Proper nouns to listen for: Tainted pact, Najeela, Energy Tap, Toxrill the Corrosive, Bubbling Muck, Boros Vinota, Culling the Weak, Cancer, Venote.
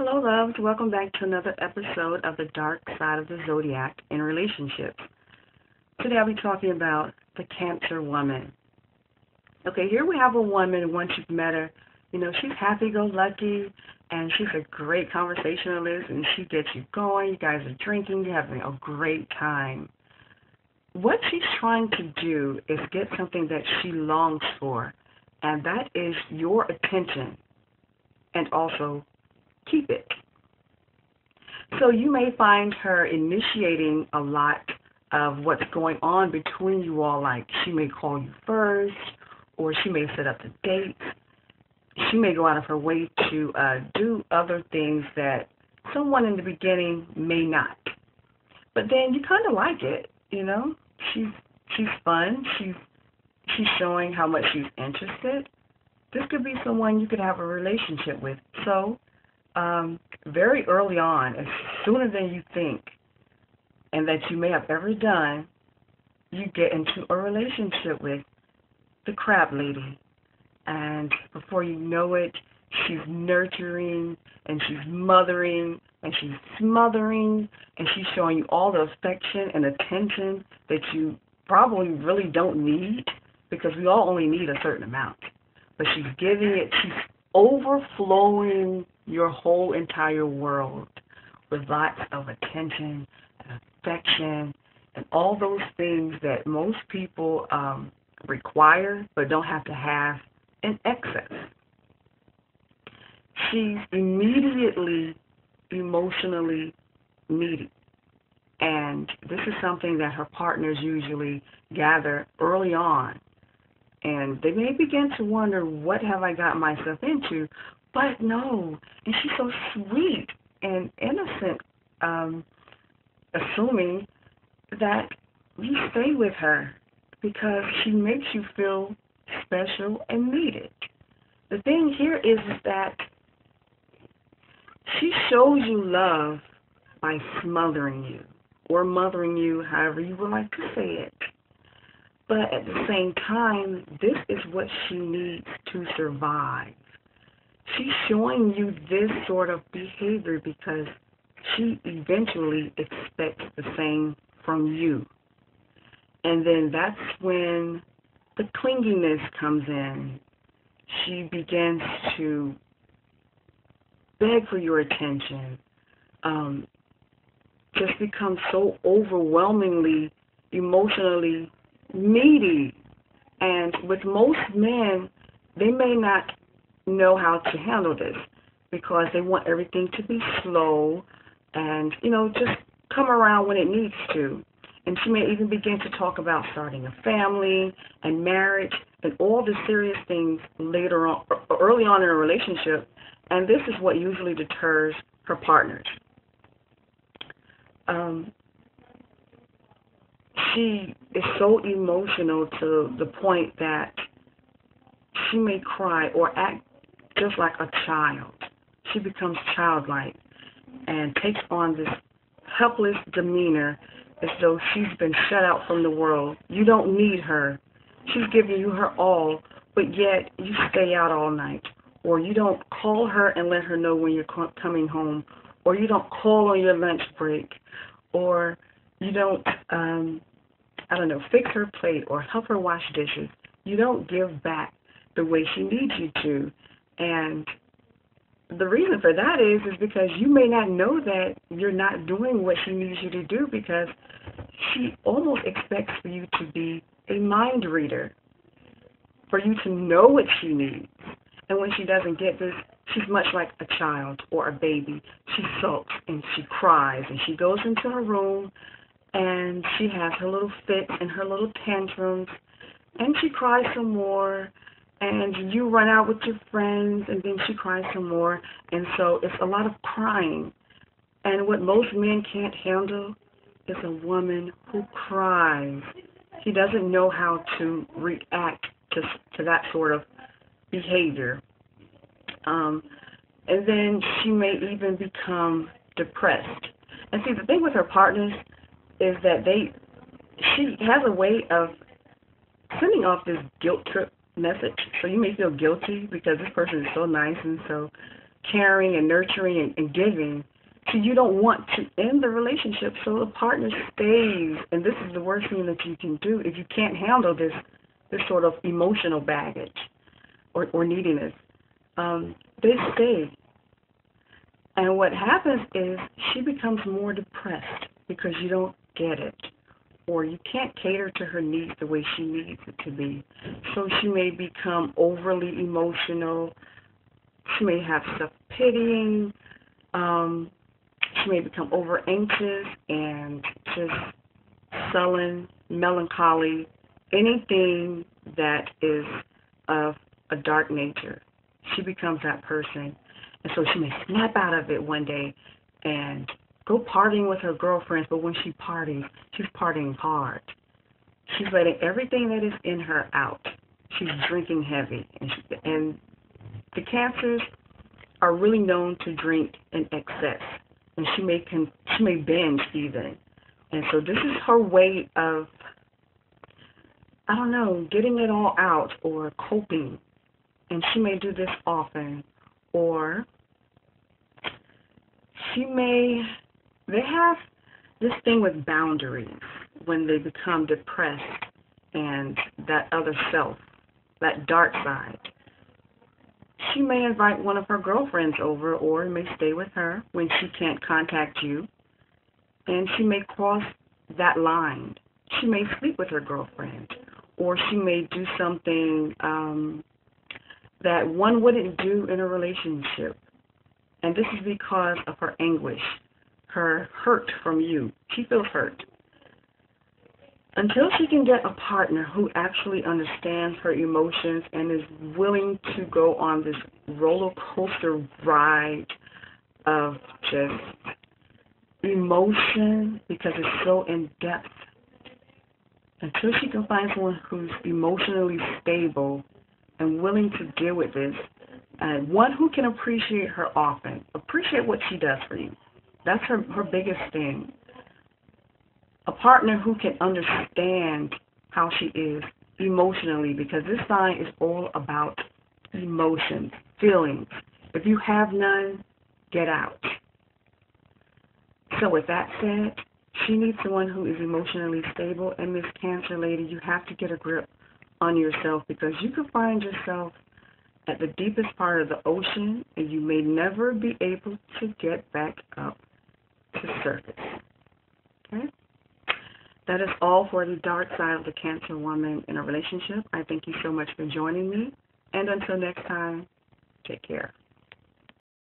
Hello, loves. Welcome back to another episode of The Dark Side of the Zodiac in Relationships. Today I'll be talking about the Cancer woman. Okay, here we have a woman, once you've met her, you know, she's happy-go-lucky, and she's a great conversationalist, and she gets you going, you guys are drinking, you're having a great time. What she's trying to do is get something that she longs for, and that is your attention, and also keep it. So you may find her initiating a lot of what's going on between you all. Like, she may call you first, or she may set up the date. She may go out of her way to do other things that someone in the beginning may not. But then you kind of like it, you know. She's fun. She's showing how much she's interested. This could be someone you could have a relationship with. So very early on, as sooner than you think, and that you may have ever done, you get into a relationship with the crab lady. And before you know it, she's nurturing, and she's mothering, and she's smothering, and she's showing you all the affection and attention that you probably really don't need, because we all only need a certain amount. But she's giving it, she's overflowing your whole entire world with lots of attention and affection and all those things that most people require but don't have to have in excess. She's immediately emotionally needy, and this is something that her partners usually gather early on, and they may begin to wonder, what have I got myself into? But no, and she's so sweet and innocent, assuming that you stay with her because she makes you feel special and needed. The thing here is that she shows you love by smothering you or mothering you, however you would like to say it. But at the same time, this is what she needs to survive. She's showing you this sort of behavior because she eventually expects the same from you. And then that's when the clinginess comes in. She begins to beg for your attention, just becomes so overwhelmingly emotionally needy. And with most men, they may not know how to handle this because they want everything to be slow and, you know, just come around when it needs to. And she may even begin to talk about starting a family and marriage and all the serious things later on, early on in a relationship, and this is what usually deters her partners. She is so emotional to the point that she may cry or act just like a child. She becomes childlike and takes on this helpless demeanor as though she's been shut out from the world. You don't need her. She's giving you her all, but yet you stay out all night, or you don't call her and let her know when you're coming home, or you don't call on your lunch break, or you don't, I don't know, fix her plate or help her wash dishes. You don't give back the way she needs you to. And the reason for that is because you may not know that you're not doing what she needs you to do, because she almost expects for you to be a mind reader, for you to know what she needs. And when she doesn't get this, she's much like a child or a baby. She sulks and she cries and she goes into her room and she has her little fits and her little tantrums and she cries some more. And you run out with your friends, and then she cries some more. And so it's a lot of crying. And what most men can't handle is a woman who cries. He doesn't know how to react to that sort of behavior. And then she may even become depressed. And see, the thing with her partners is that she has a way of sending off this guilt trip message. So you may feel guilty because this person is so nice and so caring and nurturing and giving, so you don't want to end the relationship, so the partner stays. And this is the worst thing that you can do if you can't handle this sort of emotional baggage or neediness. They stay. And what happens is she becomes more depressed because you don't get it, or you can't cater to her needs the way she needs it to be. So she may become overly emotional. She may have self-pitying. She may become over-anxious and just sullen, melancholy, anything that is of a dark nature. She becomes that person. And so she may snap out of it one day and go partying with her girlfriends, but when she parties, she's partying hard. She's letting everything that is in her out. She's drinking heavy. And the cancers are really known to drink in excess. And she may binge even. And so this is her way of, I don't know, getting it all out or coping. And she may do this often. Or they have this thing with boundaries when they become depressed and that other self, that dark side. She may invite one of her girlfriends over or may stay with her when she can't contact you. And she may cross that line. She may sleep with her girlfriend, or she may do something that one wouldn't do in a relationship. And this is because of her anguish, her hurt from you. She feels hurt. Until she can get a partner who actually understands her emotions and is willing to go on this roller coaster ride of just emotion, because it's so in-depth, until she can find someone who's emotionally stable and willing to deal with this, and one who can appreciate her often, appreciate what she does for you. That's her biggest thing. A partner who can understand how she is emotionally, because this sign is all about emotions, feelings. If you have none, get out. So with that said, she needs someone who is emotionally stable, and Miss Cancer lady, you have to get a grip on yourself, because you could find yourself at the deepest part of the ocean and you may never be able to get back up to the surface. Okay? That is all for the dark side of the Cancer woman in a relationship. I thank you so much for joining me, and until next time, take care.